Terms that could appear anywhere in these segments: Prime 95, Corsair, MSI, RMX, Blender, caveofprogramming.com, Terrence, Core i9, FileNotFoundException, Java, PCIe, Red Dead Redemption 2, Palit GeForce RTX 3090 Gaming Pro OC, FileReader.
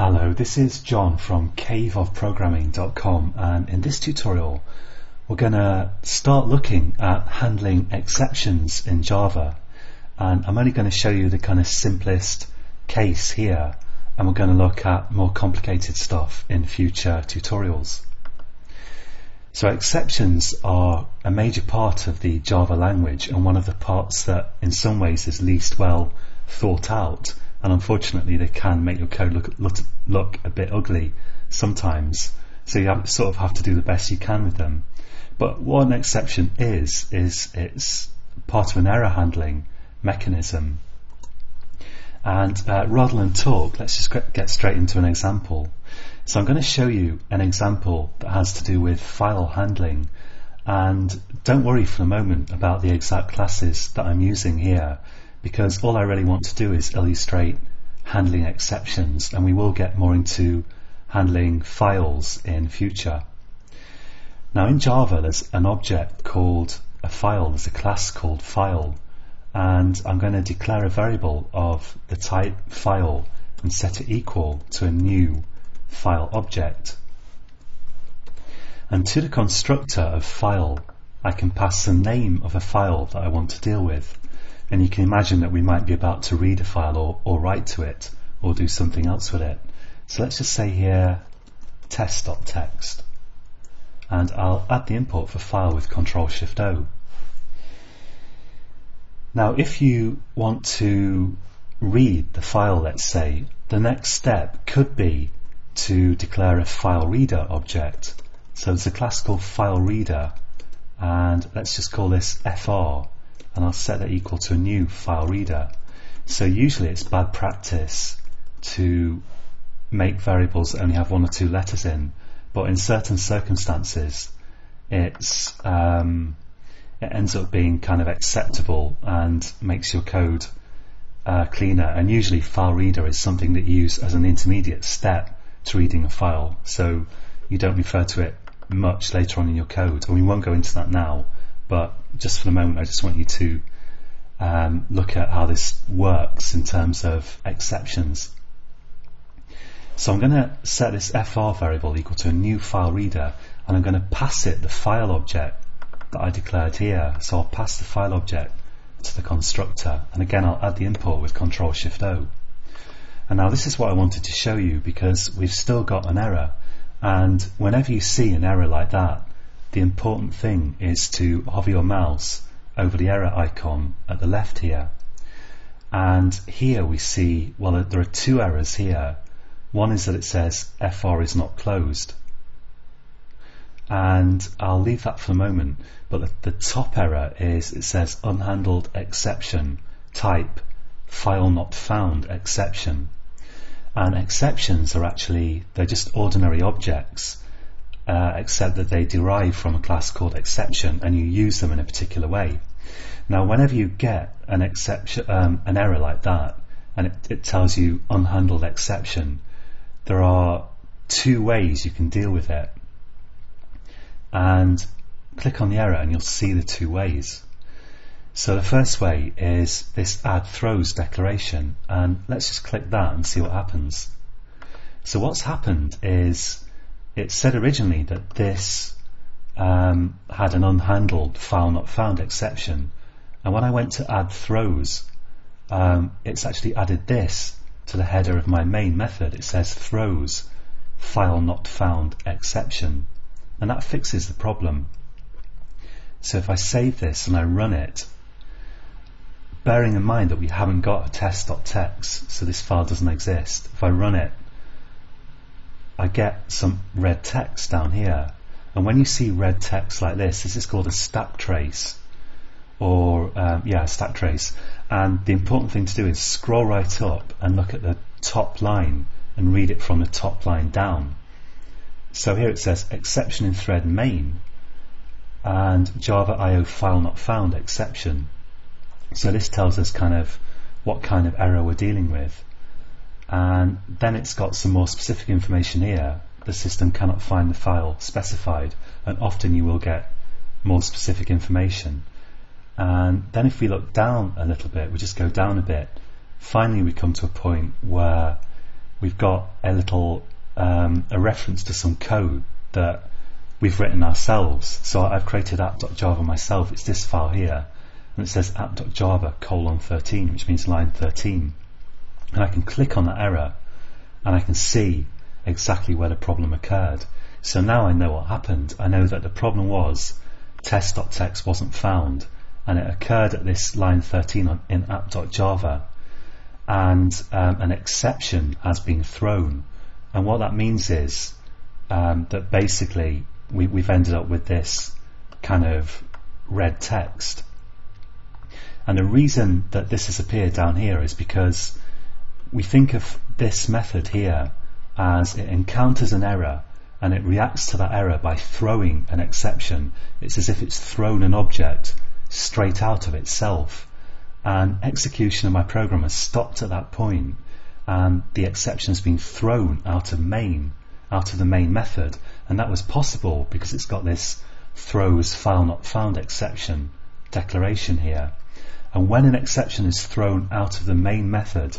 Hello, this is John from caveofprogramming.com, and in this tutorial we're going to start looking at handling exceptions in Java. And I'm only going to show you the kind of simplest case here, and we're going to look at more complicated stuff in future tutorials. So exceptions are a major part of the Java language, and one of the parts that in some ways is least well thought out. And unfortunately they can make your code look a bit ugly sometimes, so you sort of have to do the best you can with them. But what an exception is it's part of an error handling mechanism. And rather than talk, let's just get straight into an example. So I'm going to show you an example that has to do with file handling, and don't worry for the moment about the exact classes that I'm using here, because all I really want to do is illustrate handling exceptions, and we will get more into handling files in future. Now in Java there's an object called a file, there's a class called file, and I'm going to declare a variable of the type file and set it equal to a new file object. And to the constructor of file I can pass the name of a file that I want to deal with. And you can imagine that we might be about to read a file or write to it or do something else with it. So let's just say here test.text, and I'll add the import for file with Ctrl+Shift+O. Now if you want to read the file, let's say, the next step could be to declare a FileReader object. So there's a class called FileReader, and let's just call this FR, and I'll set that equal to a new file reader. So usually it's bad practice to make variables that only have one or two letters in, but in certain circumstances it ends up being kind of acceptable and makes your code cleaner. And usually file reader is something that you use as an intermediate step to reading a file, so you don't refer to it much later on in your code, and we won't go into that now. But just for the moment I just want you to look at how this works in terms of exceptions. So I'm going to set this FR variable equal to a new file reader, and I'm going to pass it the file object that I declared here. So I'll pass the file object to the constructor, and again I'll add the import with Ctrl+Shift+O. And now this is what I wanted to show you, because we've still got an error, and whenever you see an error like that, the important thing is to hover your mouse over the error icon at the left here. And here we see, well, there are two errors here. One is that it says FR is not closed, and I'll leave that for the moment, but the top error is it says unhandled exception type file not found exception. And exceptions are actually, they're just ordinary objects, except that they derive from a class called exception, and you use them in a particular way. Now whenever you get an exception, an error like that, and it tells you unhandled exception, there are two ways you can deal with it. And click on the error and you'll see the two ways. So the first way is this add throws declaration, and let's just click that and see what happens. So what's happened is it said originally that this had an unhandled file not found exception, and when I went to add throws, it's actually added this to the header of my main method. It says throws file not found exception, and that fixes the problem. So if I save this and I run it, bearing in mind that we haven't got a test.text, so this file doesn't exist, if I run it I get some red text down here. And when you see red text like this is called a stack trace, or a stack trace. And the important thing to do is scroll right up and look at the top line and read it from the top line down. So here it says exception in thread main and Java IO file not found exception. So this tells us kind of what kind of error we're dealing with. And then it's got some more specific information here. The system cannot find the file specified, and often you will get more specific information. And then if we look down a little bit, we just go down a bit, finally we come to a point where we we've got a little a reference to some code that we've written ourselves. So I've created app.java myself. It's this file here, and it says app.java:13, which means line 13. And I can click on that error and I can see exactly where the problem occurred. So now I know what happened. I know that the problem was test.txt wasn't found, and it occurred at this line 13 in app.java, and an exception has been thrown. And what that means is that basically we've ended up with this kind of red text. And the reason that this has appeared down here is because we think of this method here as it encounters an error and it reacts to that error by throwing an exception. It's as if it's thrown an object straight out of itself, and execution of my program has stopped at that point, and the exception has been thrown out of the main method. And that was possible because it's got this throws file not found exception declaration here. And when an exception is thrown out of the main method,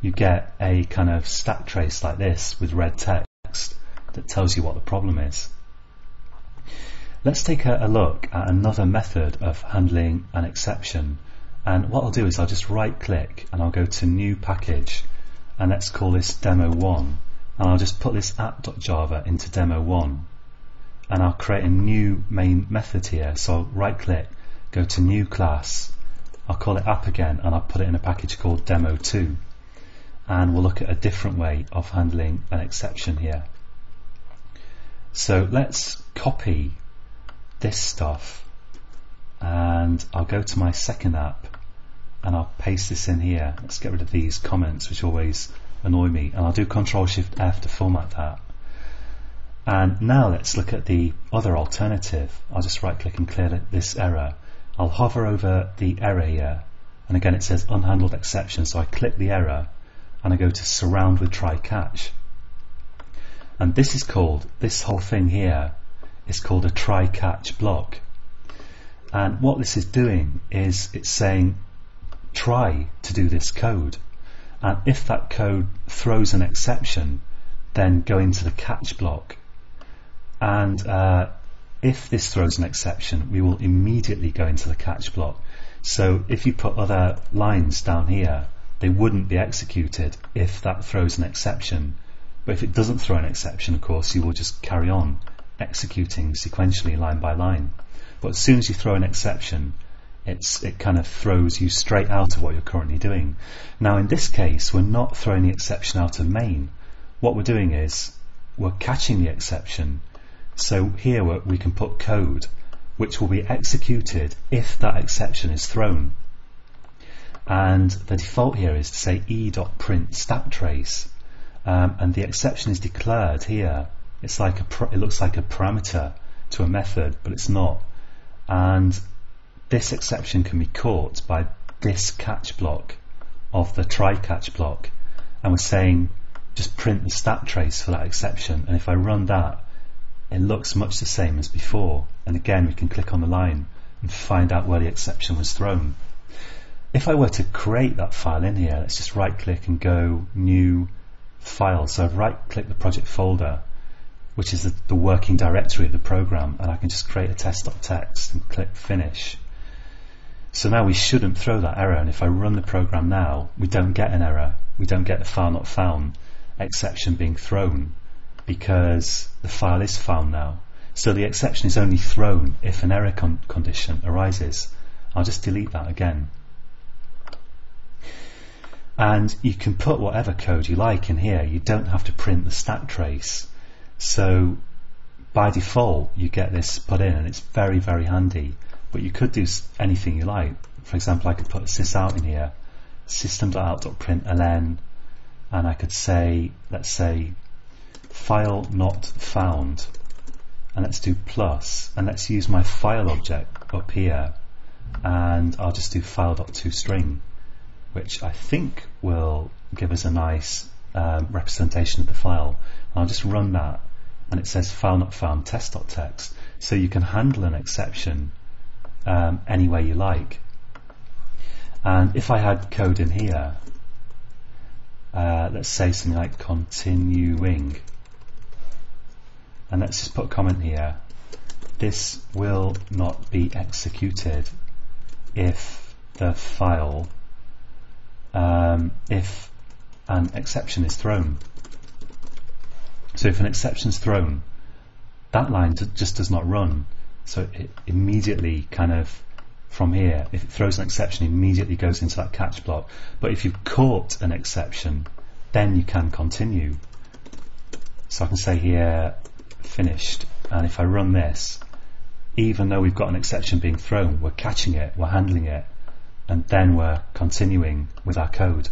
you get a kind of stack trace like this with red text that tells you what the problem is. Let's take a look at another method of handling an exception. And what I'll do is I'll just right click and I'll go to new package, and let's call this demo1, and I'll just put this app.java into demo1, and I'll create a new main method here. So I'll right click, go to new class, I'll call it app again, and I'll put it in a package called demo2. And we'll look at a different way of handling an exception here. So let's copy this stuff, and I'll go to my second app and I'll paste this in here. Let's get rid of these comments which always annoy me, and I'll do Ctrl+Shift+F to format that. And now let's look at the other alternative. I'll just right click and clear this error. I'll hover over the error here, and again it says unhandled exception, so I click the error and I go to surround with try catch. And this is called, this whole thing here is called a try catch block. And what this is doing is it's saying try to do this code, and if that code throws an exception, then go into the catch block, and if this throws an exception, we will immediately go into the catch block. So if you put other lines down here, they wouldn't be executed if that throws an exception, but if it doesn't throw an exception, of course you will just carry on executing sequentially line by line. But as soon as you throw an exception, it kind of throws you straight out of what you're currently doing. Now in this case we're not throwing the exception out of main. What we're doing is we're catching the exception. So here we can put code which will be executed if that exception is thrown. And the default here is to say e.print stack trace, and the exception is declared here. It's like it looks like a parameter to a method, but it's not. And this exception can be caught by this catch block of the try catch block, and we're saying just print the stack trace for that exception. And if I run that, it looks much the same as before, and again we can click on the line and find out where the exception was thrown. If I were to create that file in here, let's just right click and go new file. So I've right clicked the project folder, which is the working directory of the program, and I can just create a test.txt and click finish. So now we shouldn't throw that error, and if I run the program now, we don't get an error. We don't get the file not found exception being thrown because the file is found now. So the exception is only thrown if an error condition arises. I'll just delete that again. And you can put whatever code you like in here. You don't have to print the stack trace. So by default you get this put in, and it's very, very handy. But you could do anything you like. For example, I could put sysout in here, system.out.println, and I could say, let's say file not found, and let's do plus, and let's use my file object up here, and I'll just do file.toString, which I think will give us a nice representation of the file. I'll just run that, and it says file not found test.txt. So you can handle an exception any way you like. And if I had code in here, let's say something like continuing, and let's just put a comment here: this will not be executed if the file if an exception is thrown. So if an exception is thrown, that line just does not run. So it immediately kind of, from here, if it throws an exception, immediately goes into that catch block. But if you've caught an exception, then you can continue. So I can say here, finished. And if I run this, even though we've got an exception being thrown, we're catching it, we're handling it, and then we're continuing with our code.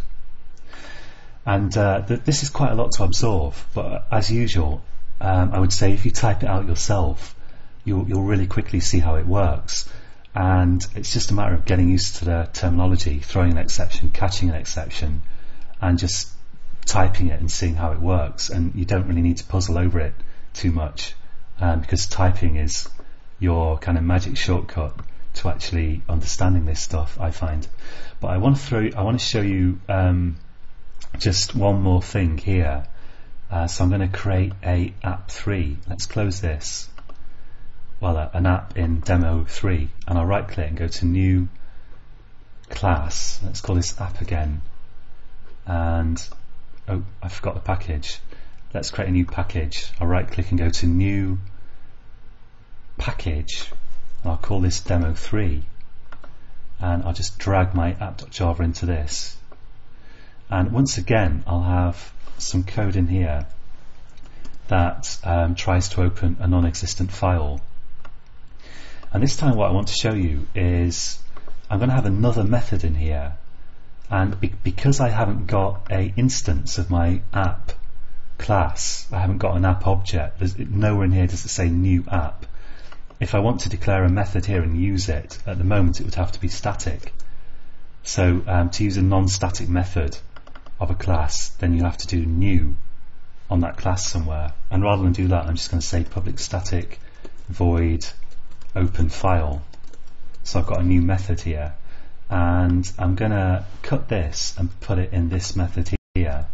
And this is quite a lot to absorb, but as usual, I would say if you type it out yourself, you'll really quickly see how it works. And it's just a matter of getting used to the terminology, throwing an exception, catching an exception, and just typing it and seeing how it works. And you don't really need to puzzle over it too much, because typing is your kind of magic shortcut to actually understanding this stuff, I find. But I want to show you just one more thing here. So I'm going to create a app3. Let's close this. Well, an app in demo 3, and I'll right click and go to new class. Let's call this app again. And oh, I forgot the package. Let's create a new package. I'll right click and go to new package. And I'll call this demo 3, and I'll just drag my app.java into this. And once again, I'll have some code in here that tries to open a non-existent file. And this time what I want to show you is I'm going to have another method in here, and because I haven't got an instance of my app class, I haven't got an app object, nowhere in here does it say new app. If I want to declare a method here and use it, at the moment it would have to be static. So to use a non-static method of a class, then you have to do new on that class somewhere, and rather than do that, I'm just going to say public static void open file. So I've got a new method here, and I'm going to cut this and put it in this method here,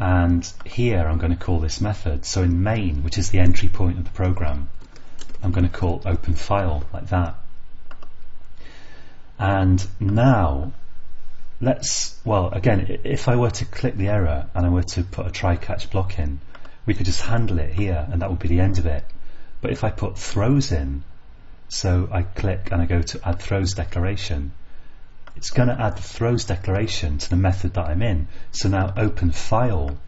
and here I'm going to call this method. So in main, which is the entry point of the program, I'm going to call open file like that. And now let's, well, again, if I were to click the error and I were to put a try catch block in, we could just handle it here and that would be the end of it. But if I put throws in, so I click and I go to add throws declaration, it's going to add the throws declaration to the method that I'm in. So now open file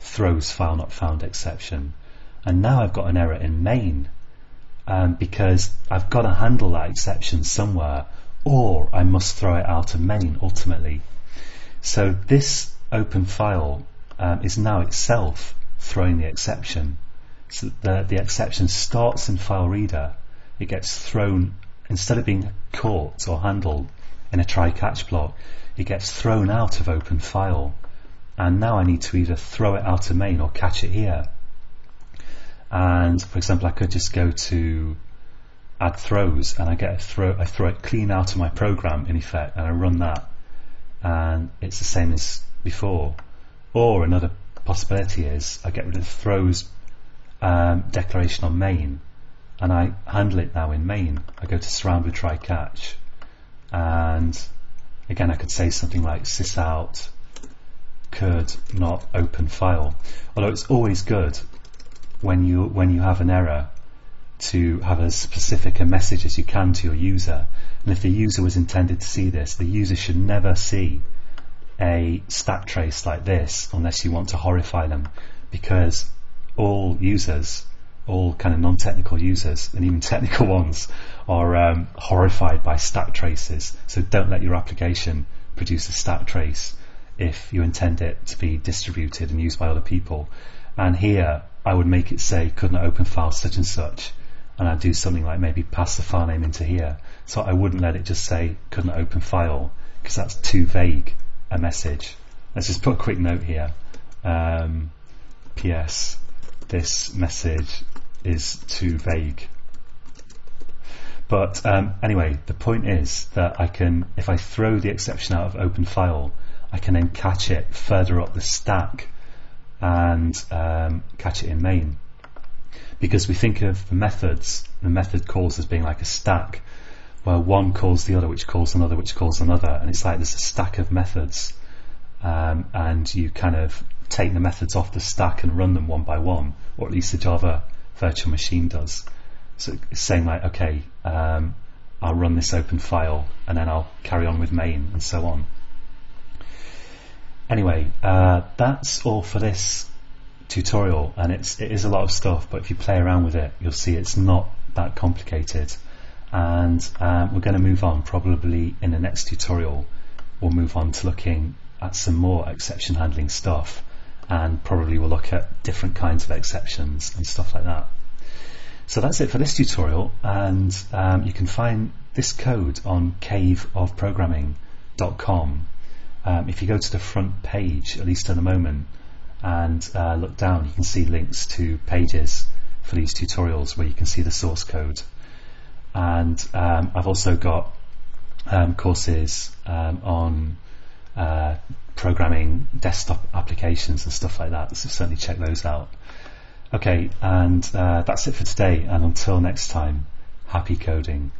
throws file not found exception, and now I've got an error in main, because I've got to handle that exception somewhere, or I must throw it out of main ultimately. So this open file is now itself throwing the exception. So the exception starts in FileReader, it gets thrown, instead of being caught or handled in a try-catch block, it gets thrown out of open file, and now I need to either throw it out of main or catch it here. And for example, I could just go to add throws, and I get a throw. I throw it clean out of my program in effect, and I run that, and it's the same as before. Or another possibility is I get rid of the throws declaration on main, and I handle it now in main. I go to surround with try catch, and again I could say something like sysout could not open file. Although it's always good when you have an error to have as specific a message as you can to your user. And if the user was intended to see this, the user should never see a stack trace like this unless you want to horrify them, because all users, all kind of non-technical users and even technical ones, are horrified by stack traces. So don't let your application produce a stack trace if you intend it to be distributed and used by other people. And here I would make it say could not open file such and such, and I'd do something like maybe pass the file name into here. So I wouldn't let it just say couldn't open file, because that's too vague a message. Let's just put a quick note here. PS, this message is too vague. But anyway, the point is that I can, if I throw the exception out of open file, I can then catch it further up the stack and catch it in main. Because we think of the methods, the method calls as being like a stack, where one calls the other, which calls another, which calls another, and it's like there's a stack of methods, and you kind of take the methods off the stack and run them one by one, or at least the Java virtual machine does. So it's saying like, okay, I'll run this open file and then I'll carry on with main and so on. Anyway, that's all for this tutorial, and it is a lot of stuff, but if you play around with it, you'll see it's not that complicated. And we're going to move on, probably in the next tutorial we'll move on to looking at some more exception handling stuff, and probably we'll look at different kinds of exceptions and stuff like that. So that's it for this tutorial, and you can find this code on caveofprogramming.com. If you go to the front page, at least at the moment, and look down, you can see links to pages for these tutorials where you can see the source code. And I've also got courses on programming desktop applications and stuff like that, so certainly check those out. Okay, and that's it for today, and until next time, happy coding.